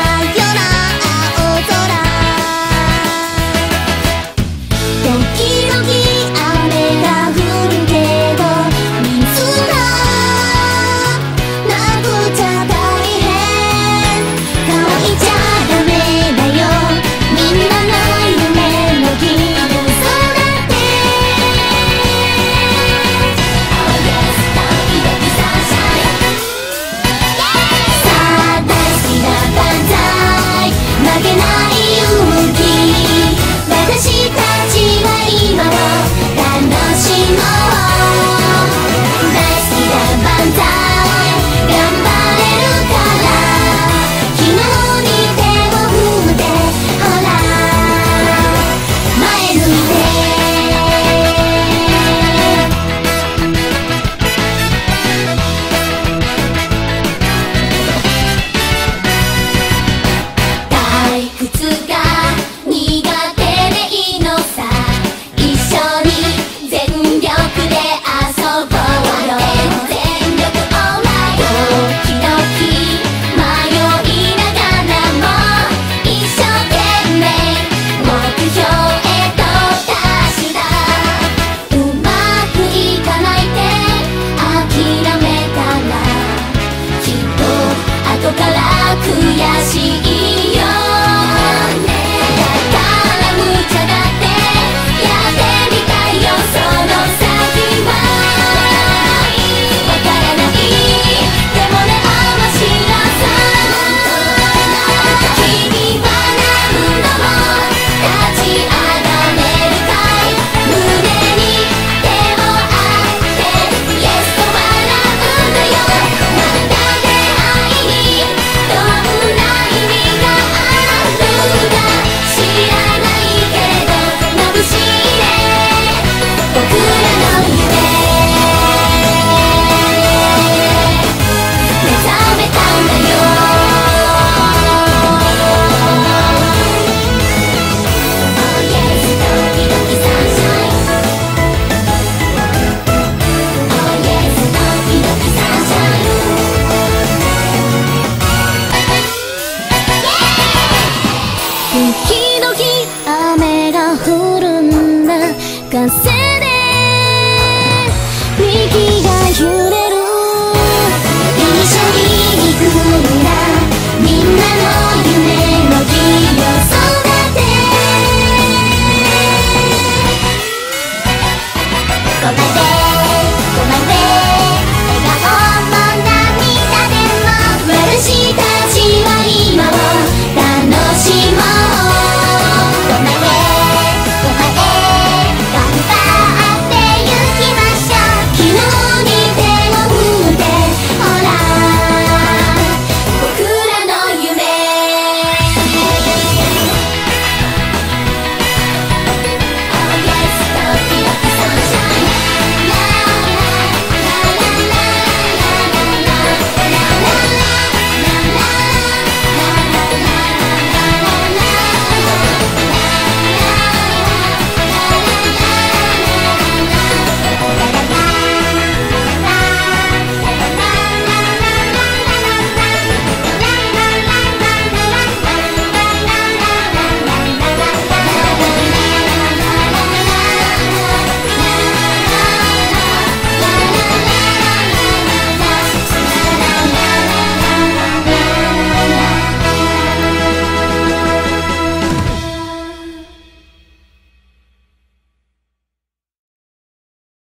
Kita